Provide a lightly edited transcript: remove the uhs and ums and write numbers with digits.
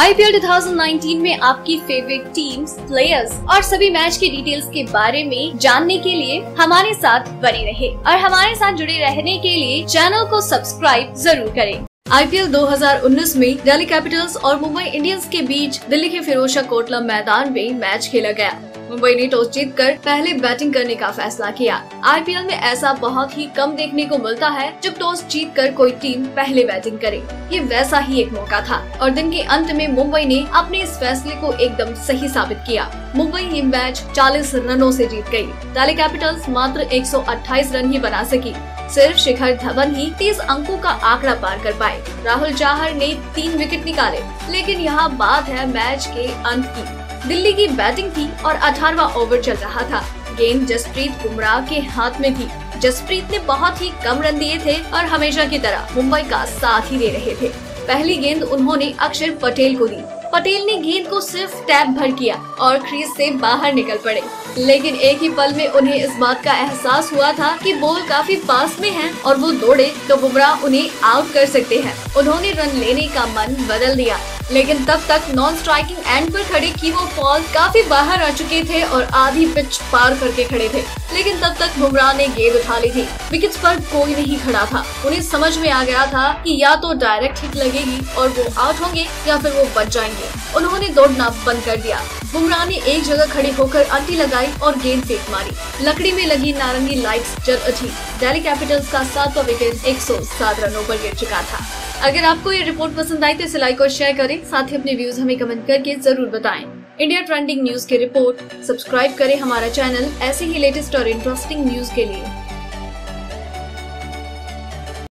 IPL 2019 में आपकी favourite teams, players और सभी मैच के डिटेल्स के बारे में जानने के लिए हमारे साथ बने रहे और हमारे साथ जुड़े रहने के लिए चैनल को सब्सक्राइब जरूर करें। आईपीएल 2019 में दिल्ली कैपिटल्स और मुंबई इंडियंस के बीच दिल्ली के फिरोजशाह कोटला मैदान में मैच खेला गया। मुंबई ने टॉस जीतकर पहले बैटिंग करने का फैसला किया। आईपीएल में ऐसा बहुत ही कम देखने को मिलता है जब टॉस जीतकर कोई टीम पहले बैटिंग करे। ये वैसा ही एक मौका था और दिन के अंत में मुंबई ने अपने इस फैसले को एकदम सही साबित किया। मुंबई ये मैच 40 रनों से जीत गई। दिल्ली कैपिटल्स मात्र 128 रन ही बना सकी। सिर्फ शिखर धवन ही 30 अंकों का आंकड़ा पार कर पाए। राहुल जाहर ने 3 विकेट निकाले, लेकिन यहाँ बात है मैच के अंत की। दिल्ली की बैटिंग थी और 18वां ओवर चल रहा था। गेंद जसप्रीत बुमराह के हाथ में थी। जसप्रीत ने बहुत ही कम रन दिए थे और हमेशा की तरह मुंबई का साथ ही दे रहे थे। पहली गेंद उन्होंने अक्षर पटेल को दी। पटेल ने गेंद को सिर्फ टैप भर किया और क्रीज से बाहर निकल पड़े, लेकिन एक ही पल में उन्हें इस बात का एहसास हुआ था कि बॉल काफी पास में है और वो दौड़े तो बुमराह उन्हें आउट कर सकते हैं। उन्होंने रन लेने का मन बदल दिया, लेकिन तब तक नॉन स्ट्राइकिंग एंड पर खड़े की वो बॉल काफी बाहर आ चुके थे और आधी पिच पार करके खड़े थे, लेकिन तब तक बुमराह ने गेंद उठा ली थी। विकेट्स पर कोई नहीं खड़ा था। उन्हें समझ में आ गया था कि या तो डायरेक्ट हिट लगेगी और वो आउट होंगे या फिर वो बच जाएंगे। उन्होंने दौड़ना बंद कर दिया। बुमराह ने एक जगह खड़े होकर अंटी लगाई और गेंद फेंक मारी। लकड़ी में लगी नारंगी लाइट्स जल उठी। दिल्ली कैपिटल्स का 7वां विकेट 107 रनों पर गिर चुका था। अगर आपको ये रिपोर्ट पसंद आई तो इसे लाइक और शेयर करें। साथ ही अपने व्यूज हमें कमेंट करके जरूर बताएं। इंडिया ट्रेंडिंग न्यूज की रिपोर्ट सब्सक्राइब करें हमारा चैनल ऐसे ही लेटेस्ट और इंटरेस्टिंग न्यूज के लिए।